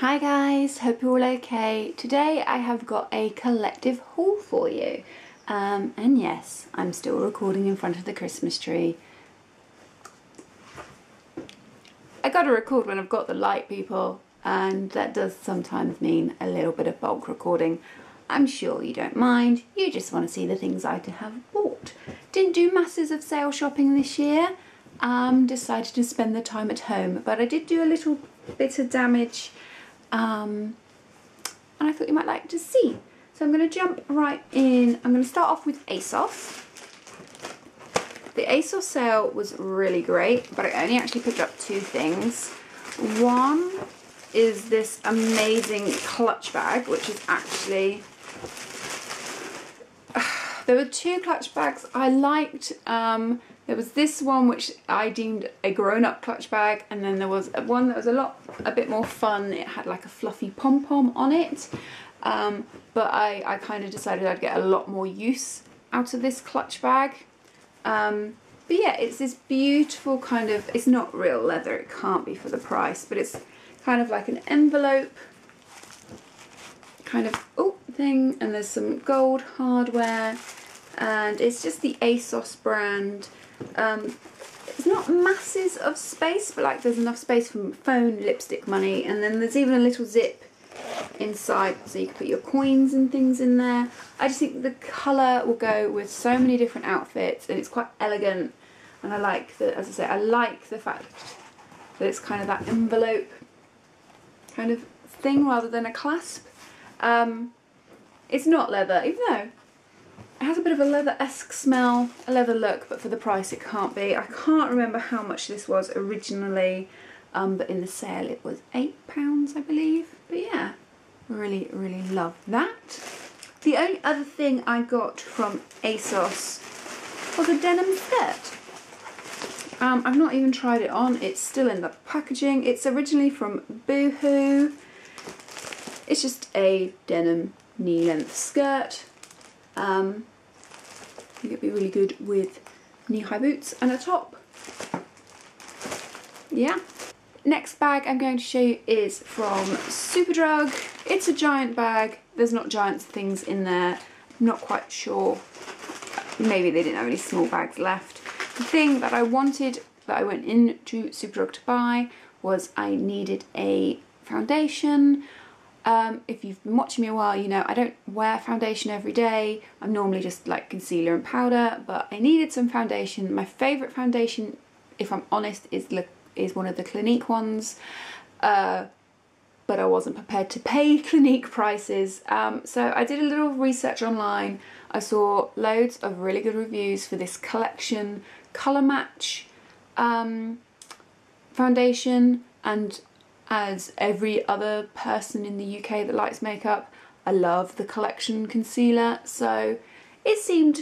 Hi guys, hope you're all okay. Today I have got a collective haul for you. And yes, I'm still recording in front of the Christmas tree. I gotta record when I've got the light, people, and that does sometimes mean a little bit of bulk recording. I'm sure you don't mind, you just want to see the things I have bought. Didn't do masses of sale shopping this year, decided to spend the time at home, but I did do a little bit of damage. And I thought you might like to see. So I'm going to jump right in. I'm going to start off with ASOS. The ASOS sale was really great, but I only actually picked up two things. One is this amazing clutch bag, which is actually... There were two clutch bags I liked. There was this one which I deemed a grown-up clutch bag, and then there was one that was a bit more fun. It had like a fluffy pom-pom on it, but I kind of decided I'd get a lot more use out of this clutch bag. But yeah, it's this beautiful kind of, it's not real leather, it can't be for the price, but it's kind of like an envelope kind of thing, and there's some gold hardware, and it's just the ASOS brand. It's not masses of space, but like there's enough space for phone, lipstick, money, and then there's even a little zip inside so you can put your coins and things in there. I just think the colour will go with so many different outfits, and it's quite elegant, and I like that, as I say, I like the fact that it's kind of that envelope kind of thing rather than a clasp. It's not leather, even though it has a bit of a leather-esque smell, a leather look, but for the price it can't be. I can't remember how much this was originally, but in the sale it was £8, I believe. But yeah, really, really love that. The only other thing I got from ASOS was a denim skirt. I've not even tried it on. It's still in the packaging. It's originally from Boohoo. It's just a denim knee-length skirt. I think it'd be really good with knee-high boots and a top. Yeah. Next bag I'm going to show you is from Superdrug. It's a giant bag. There's not giant things in there. I'm not quite sure. Maybe they didn't have any small bags left. The thing that I wanted, that I went into Superdrug to buy, was I needed a foundation. If you've been watching me a while, you know I don't wear foundation every day. I'm normally just like concealer and powder, but I needed some foundation. My favourite foundation, if I'm honest, is one of the Clinique ones, but I wasn't prepared to pay Clinique prices. So I did a little research online. I saw loads of really good reviews for this Collection colour match foundation, and as every other person in the UK that likes makeup, I love the Collection concealer, so it seemed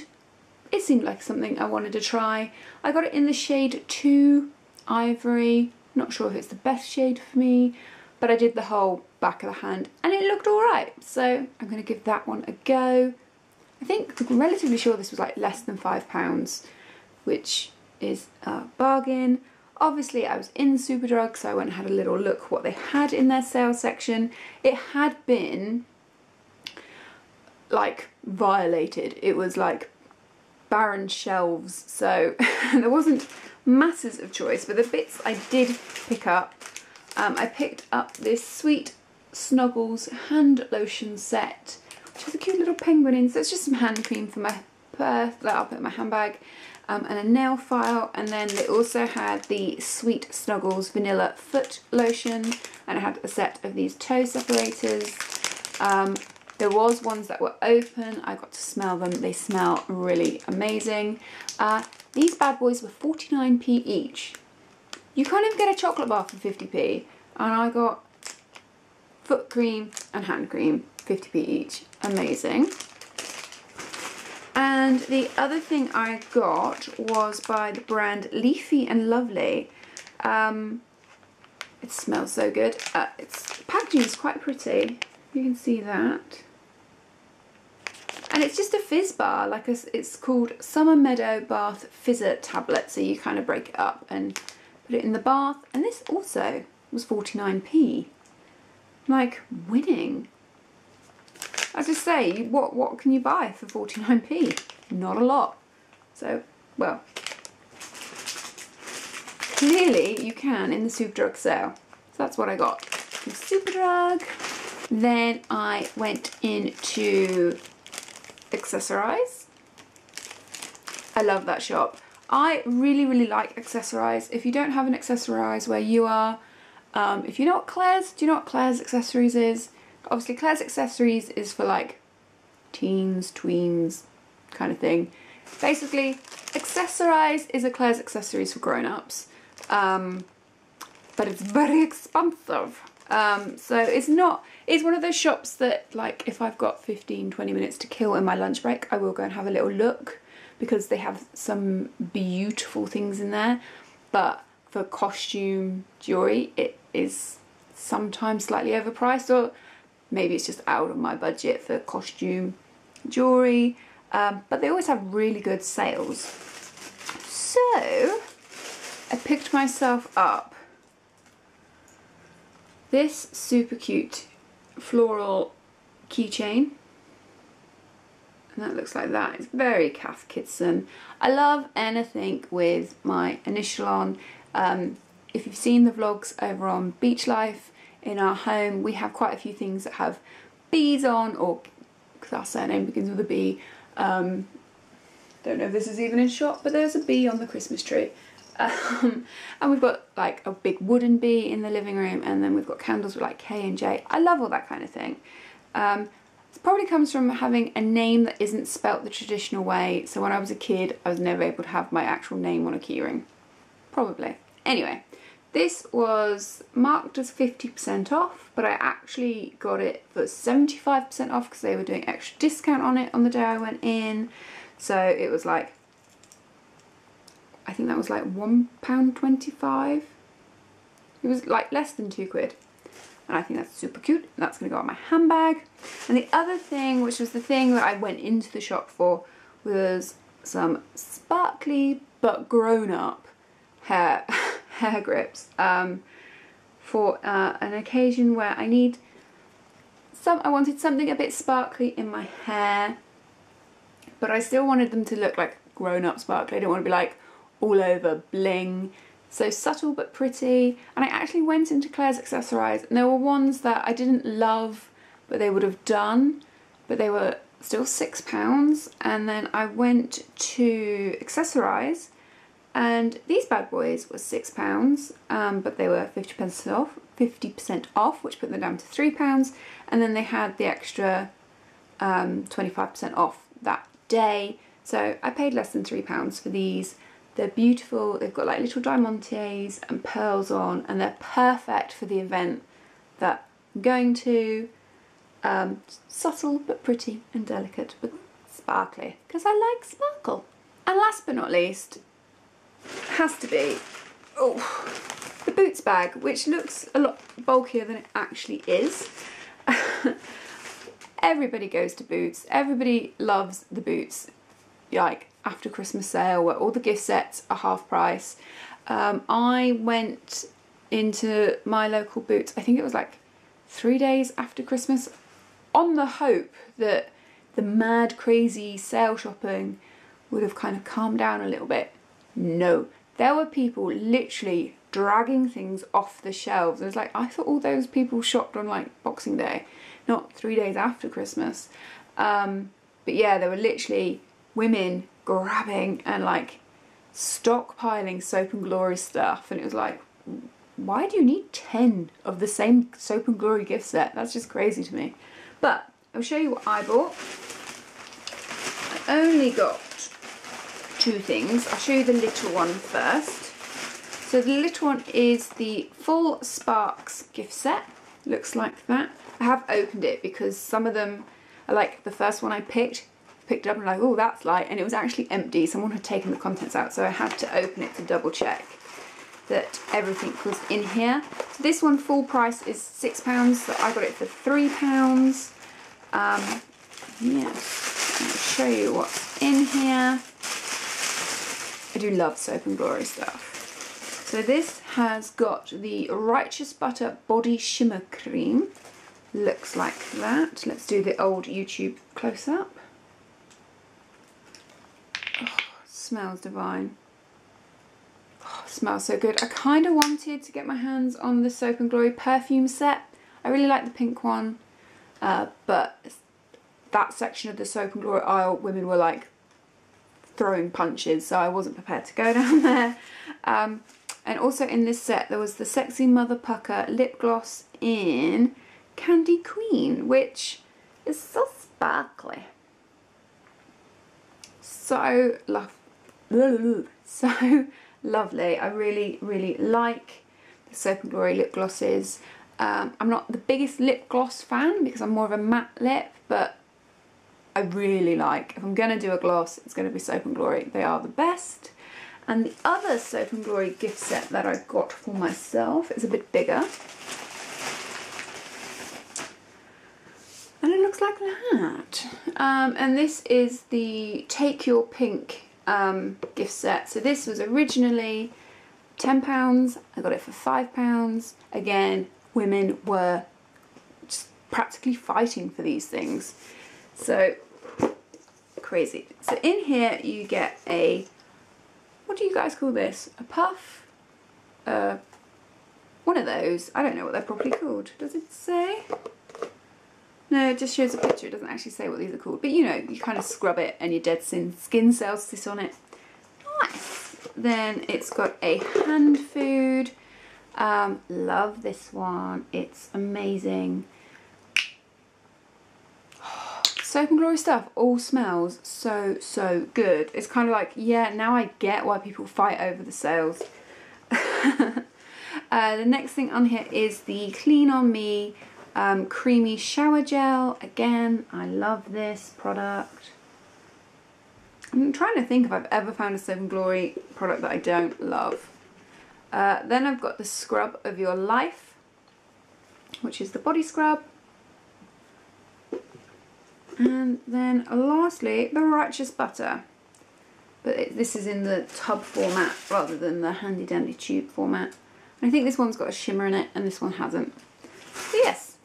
like something I wanted to try. I got it in the shade 2 Ivory. Not sure if it's the best shade for me, but I did the whole back of the hand and it looked alright, so I'm going to give that one a go. I think, I'm relatively sure this was like less than £5, which is a bargain. Obviously I was in Superdrug, so I went and had a little look what they had in their sale section. It had been like violated. It was like barren shelves, so there wasn't masses of choice, but the bits I did pick up, I picked up this Sweet Snuggles hand lotion set, which has a cute little penguin in, so it's just some hand cream for my purse that I'll put in my handbag. And a nail file, and then they also had the Sweet Snuggles Vanilla Foot Lotion, and it had a set of these toe separators. There was ones that were open, I got to smell them, they smell really amazing. These bad boys were 49p each. You can't even get a chocolate bar for 50p, and I got foot cream and hand cream, 50p each, amazing. And the other thing I got was by the brand Leafy and Lovely. It smells so good. Its packaging is quite pretty. You can see that. And it's just a fizz bar. Like it's called Summer Meadow Bath Fizzer Tablet. So you kind of break it up and put it in the bath. And this also was 49p. like winning. As I say, what can you buy for 49p? Not a lot. So, well, clearly you can in the Superdrug sale. So that's what I got from Superdrug. Then I went into Accessorize. I love that shop. I really, really like Accessorize. If you don't have an Accessorize where you are, if you know what Claire's, do you know what Claire's Accessories is? Obviously Claire's Accessories is for like teens, tweens kind of thing. Basically, Accessorize is a Claire's Accessories for grown-ups, but it's very expensive. So it's one of those shops that, like, if I've got 15-20 minutes to kill in my lunch break, I will go and have a little look, because they have some beautiful things in there. But for costume jewelry, it is sometimes slightly overpriced, or maybe it's just out of my budget for costume jewelry. But they always have really good sales. So I picked myself up this super cute floral keychain. And that looks like that. It's very Kath Kidston. I love anything with my initial on. If you've seen the vlogs over on Beach Life In Our Home, we have quite a few things that have bees on, or because our surname begins with a B. Don't know if this is even in shot, but there's a bee on the Christmas tree. And we've got like a big wooden bee in the living room, and then we've got candles with like K and J. I love all that kind of thing. It probably comes from having a name that isn't spelt the traditional way. So when I was a kid, I was never able to have my actual name on a keyring. Probably. Anyway, this was marked as 50% off, but I actually got it for 75% off because they were doing extra discount on it on the day I went in. So it was like, I think that was like £1.25. It was like less than £2. And I think that's super cute. And that's going to go on my handbag. And the other thing, which was the thing that I went into the shop for, was some sparkly but grown-up hair grips for an occasion where I wanted something a bit sparkly in my hair, but I still wanted them to look like grown-up sparkly. I didn't want to be like all over bling. So subtle but pretty. And I actually went into Claire's Accessories, and there were ones that I didn't love, but they would have done, but they were still £6. And then I went to Accessorize, and these bad boys were £6, but they were 50% off, which put them down to £3. And then they had the extra 25% off that day. So I paid less than £3 for these. They're beautiful. They've got like little diamantes and pearls on, and they're perfect for the event that I'm going to. Subtle but pretty and delicate but sparkly, because I like sparkle. And last but not least, has to be the Boots bag, which looks a lot bulkier than it actually is. Everybody goes to Boots. Everybody loves the Boots, like after Christmas sale, where all the gift sets are half price. I went into my local Boots, I think it was like 3 days after Christmas, on the hope that the mad crazy sale shopping would have kind of calmed down a little bit. No, there were people literally dragging things off the shelves. It was like, I thought all those people shopped on like Boxing Day, not 3 days after Christmas. But yeah, there were literally women grabbing and like stockpiling Soap and Glory stuff, and it was like, why do you need 10 of the same Soap and Glory gift set? That's just crazy to me. But I'll show you what I bought. I only got two things. I'll show you the little one first. So the little one is the full Sparks gift set. Looks like that. I have opened it because some of them are like, the first one I picked it up and like, oh, that's light, and it was actually empty. Someone had taken the contents out, so I had to open it to double check that everything was in here. So this one, full price, is £6, so I got it for £3. Yeah, I'll show you what's in here. I do love Soap and Glory stuff. So this has got the Righteous Butter Body Shimmer Cream. looks like that. Let's do the old YouTube close-up. Oh, smells divine. Oh, smells so good. I kind of wanted to get my hands on the Soap and Glory perfume set. I really like the pink one, but that section of the Soap and Glory aisle, women were like throwing punches, so I wasn't prepared to go down there. And also in this set there was the Sexy Mother Pucker lip gloss in Candy Queen, which is so sparkly. So lovely. I really, really like the Soap and Glory lip glosses. I'm not the biggest lip gloss fan because I'm more of a matte lip, but I really like, if I'm going to do a gloss, it's going to be Soap and Glory. They are the best. And the other Soap and Glory gift set that I got for myself is a bit bigger. And it looks like that. And this is the Take Your Pink gift set. So this was originally £10. I got it for £5. Again, women were just practically fighting for these things. So crazy. So in here you get a, what do you guys call this? A puff? One of those. I don't know what they're properly called. Does it say? No, it just shows a picture. It doesn't actually say what these are called. But you know, you kind of scrub it and your dead skin cells sit on it. Nice. Then it's got a hand food. Love this one. It's amazing. Soap and Glory stuff all smells so, so good. It's kind of like, yeah, now I get why people fight over the sales. The next thing on here is the Clean On Me Creamy Shower Gel. Again, I love this product. I'm trying to think if I've ever found a Soap and Glory product that I don't love. Then I've got the Scrub of Your Life, which is the body scrub. And then lastly, the Righteous Butter. But this is in the tub format rather than the handy dandy tube format. And I think this one's got a shimmer in it and this one hasn't. So yes.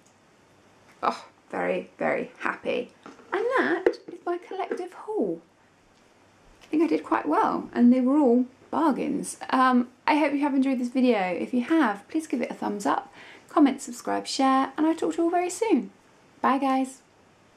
Oh, very, very happy. And that is my collective haul. I think I did quite well and they were all bargains. I hope you have enjoyed this video. If you have, please give it a thumbs up, comment, subscribe, share, and I'll talk to you all very soon. Bye guys.